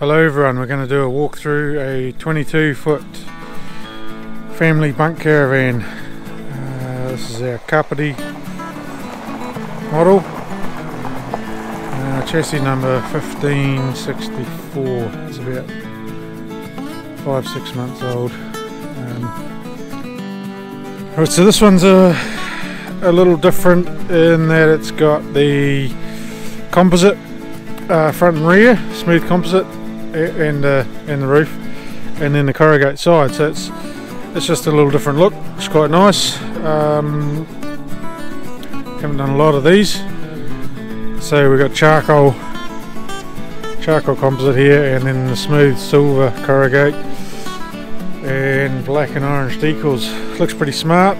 Hello everyone, we're going to do a walk through a 22-foot family bunk caravan. This is our Kapiti model, chassis number 1564, it's about 5-6 months old. Right, so this one's a little different in that it's got the composite front and rear, smooth composite, and the roof, and then the corrugate side, so it's just a little different look. It's quite nice. Haven't done a lot of these, so we've got charcoal composite here, and then the smooth silver corrugate and black and orange decals. Looks pretty smart.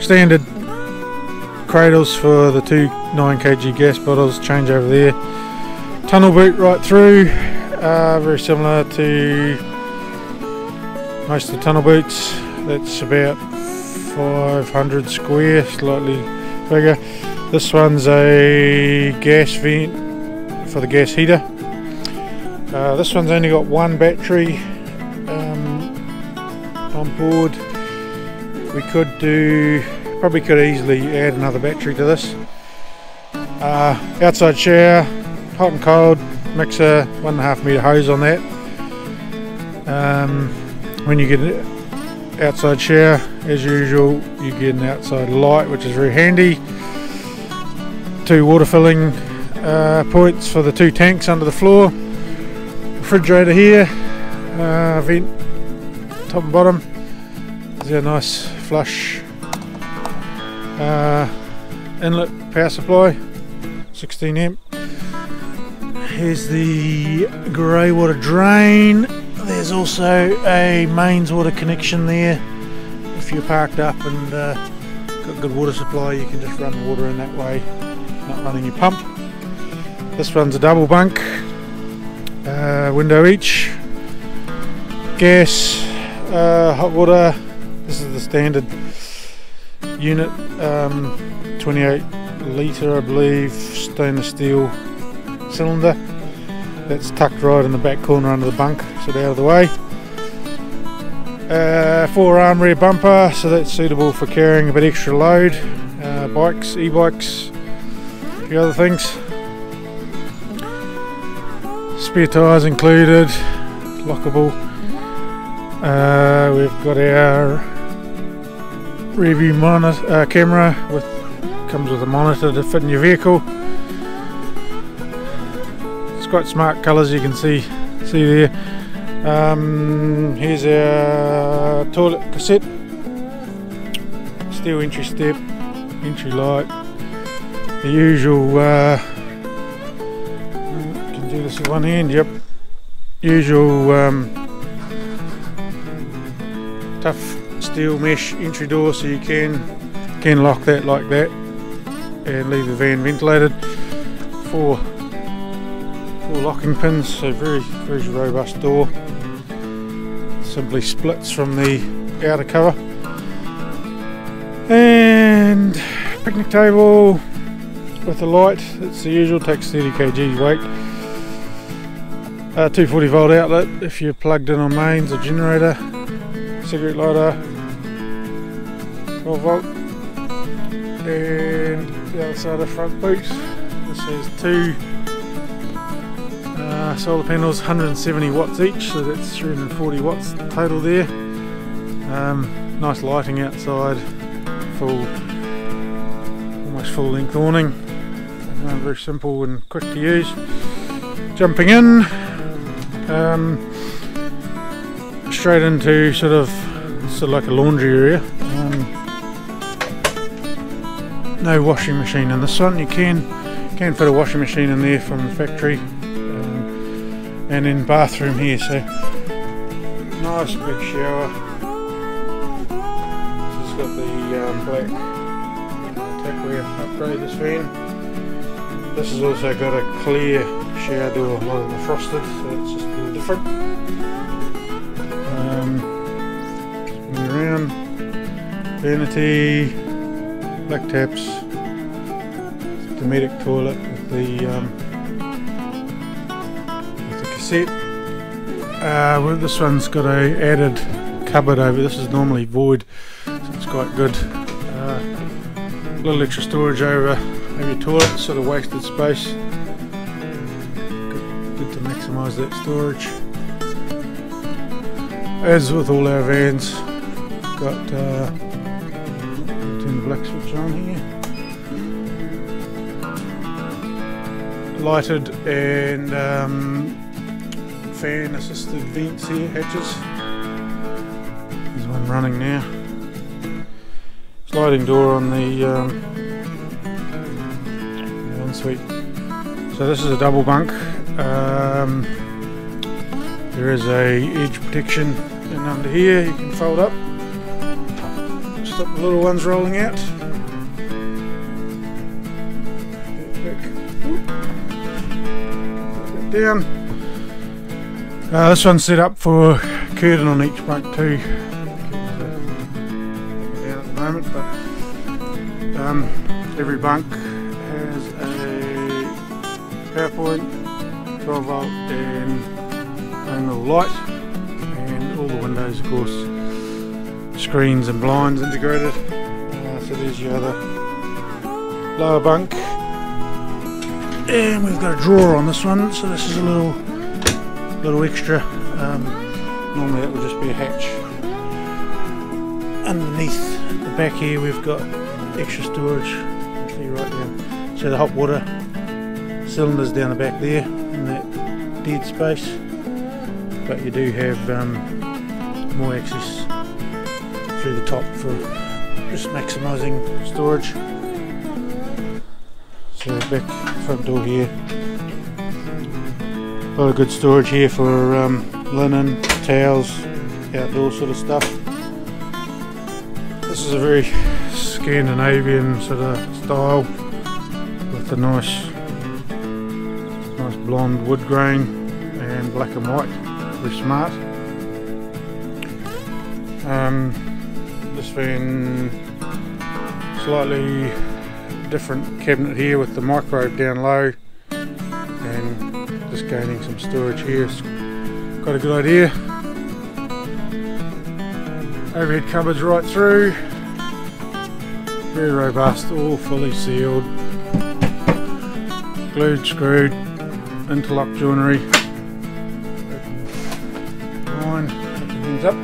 Standard cradles for the two 9 kg gas bottles, change over there. Tunnel boot right through, very similar to most of the tunnel boots. That's about 500 square, slightly bigger. This one's a gas vent for the gas heater. This one's only got one battery on board. We could do, probably could easily add another battery to this. Outside shower, hot and cold mixer, 1.5 metre hose on that. When you get an outside shower, as usual, you get an outside light, which is very handy. Two water filling points for the two tanks under the floor. Refrigerator here, vent top and bottom. There's a nice flush inlet power supply, 16 amp. Here's the grey water drain. There's also a mains water connection there. If you're parked up and got good water supply, you can just run water in that way, not running your pump. This one's a double bunk, window each. Gas, hot water. This is the standard unit, 28 litre I believe, stainless steel cylinder. That's tucked right in the back corner under the bunk, so out of the way. Four-arm rear bumper, so that's suitable for carrying a bit extra load, bikes, e-bikes, a few other things. Spare tyres included, lockable. We've got our rear view monitor, camera, comes with a monitor to fit in your vehicle. It's quite smart colours, you can see there. Here's our toilet cassette, steel entry step, entry light, the usual, can do this with one hand, yep, usual tough steel mesh entry door, so you can lock that like that and leave the van ventilated. Four locking pins, so very robust door. Simply splits from the outer cover. And picnic table with a light, it's the usual, takes 30 kg weight. 240 volt outlet if you're plugged in on mains or generator. Cigarette lighter, 12 volt. And the other side of the front boot, this is two solar panels, 170 watts each, so that's 340 watts total there. Nice lighting outside, almost full length awning. Very simple and quick to use. Jumping in, straight into sort of like a laundry area. No washing machine in this one. You can fit a washing machine in there from the factory. And then bathroom here, so nice big shower. It's got the black tapware upgrade, this van. This has also got a clear shower door, a lot of them frosted, so it's just a little different. Move around, vanity, black taps, Dometic toilet with the set. Well, this one's got an added cupboard over. This is normally void, so it's quite good. A little extra storage over your toilet, sort of wasted space. Good to maximise that storage. As with all our vans, got turn the black switch on here. Lighted and fan assisted vents here, hatches. There's one running now. Sliding door on the ensuite. So this is a double bunk. There is a edge protection in under here. You can fold up, stop the little ones rolling out. Put that down. This one's set up for curtain on each bunk too. Down at the moment, but every bunk has a power point, 12 volt, and a light, and all the windows, of course, screens and blinds integrated. So there's your other lower bunk, and we've got a drawer on this one. So this is a little extra. Normally that would just be a hatch. Underneath the back here we've got extra storage, actually right there. So the hot water cylinder's down the back there in that dead space, but you do have more access through the top for just maximising storage. So back front door here. A lot of good storage here for linen, towels, outdoor sort of stuff. This is a very Scandinavian sort of style with the nice blonde wood grain and black and white. Very smart. This van, slightly different cabinet here with the microwave down low. Just gaining some storage here. Got a good idea. Overhead cupboards right through. Very robust, all fully sealed, glued, screwed, interlock joinery. Fine, hands up.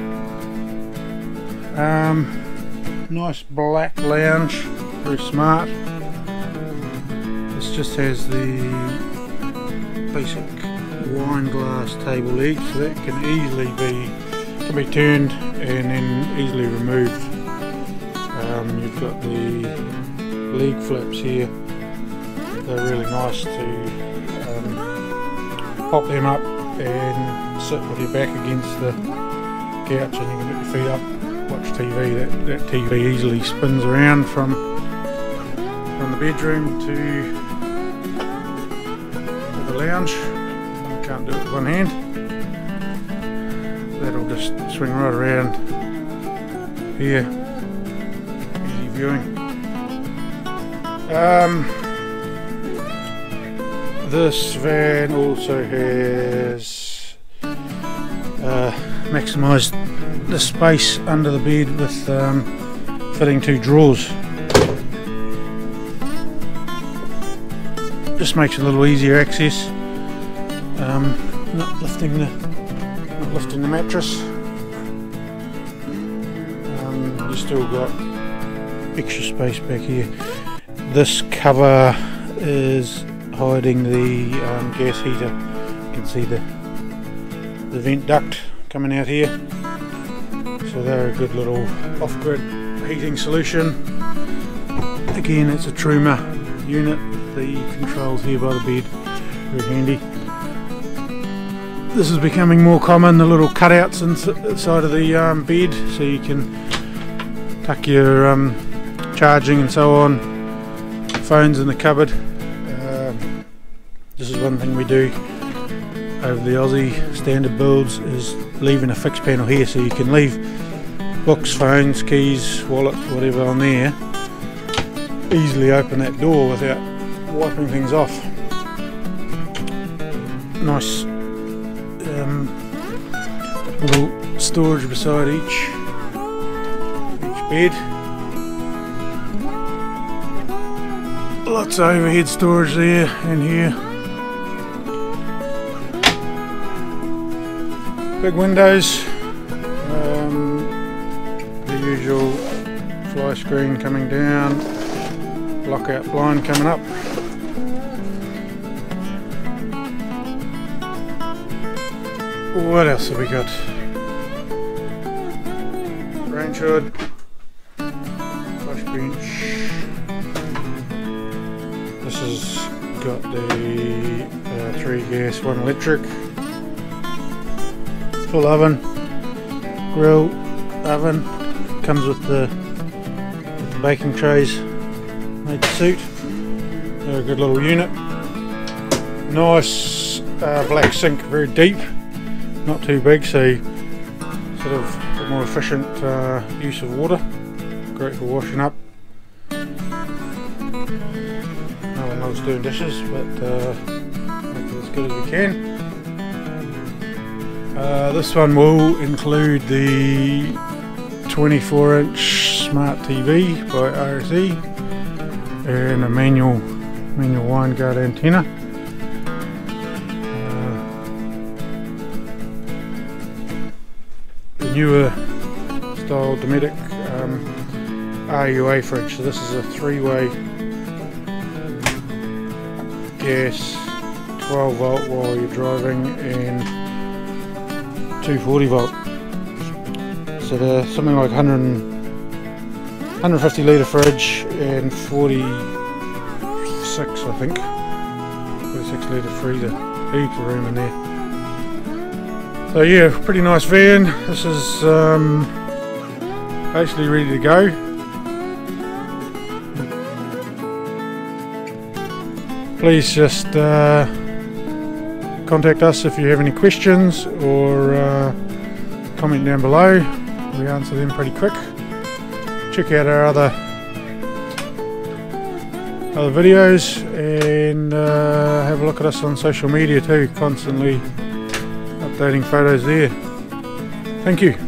Nice black lounge, very smart. This just has the basic wine glass table edge, so that can easily be turned and then easily removed. You've got the leg flaps here. They're really nice to pop them up and sit with your back against the couch, and you can put your feet up, watch TV. That TV easily spins around from the bedroom to lounge. Can't do it with one hand. That'll just swing right around here. Easy viewing. This van also has maximised the space under the bed with fitting two drawers. Just makes it a little easier access. Not lifting the mattress. You've still got extra space back here. This cover is hiding the gas heater. You can see the vent duct coming out here. So they're a good little off-grid heating solution. Again, it's a Truma unit. The controls here by the bed, very handy. This is becoming more common, the little cutouts inside of the bed, so you can tuck your charging and so on. Phones in the cupboard. This is one thing we do over the Aussie standard builds, is leaving a fixed panel here, so you can leave books, phones, keys, wallets, whatever on there. Easily open that door without wiping things off. Nice a little storage beside each bed. Lots of overhead storage there and here. Big windows. The usual fly screen coming down, lockout blind coming up. What else have we got? Range hood, flush bench. This has got the 3 gas, 1 electric. Full oven, grill, oven. Comes with the baking trays made to suit. They're a good little unit. Nice black sink, very deep. Not too big, so sort of a more efficient use of water. Great for washing up. No one loves doing dishes, but make it as good as we can. This one will include the 24-inch smart TV by RSE and a manual wine guard antenna. Newer style Dometic RUA fridge. So this is a 3-way gas, 12 volt while you're driving, and 240 volt. So they're something like 150 litre fridge and 46, I think, 46 litre freezer. Heaps of room in there. So yeah, pretty nice van. This is basically ready to go. Please just contact us if you have any questions, or comment down below. We answer them pretty quick. Check out our other videos, and have a look at us on social media too. Constantly updating photos there. Thank you.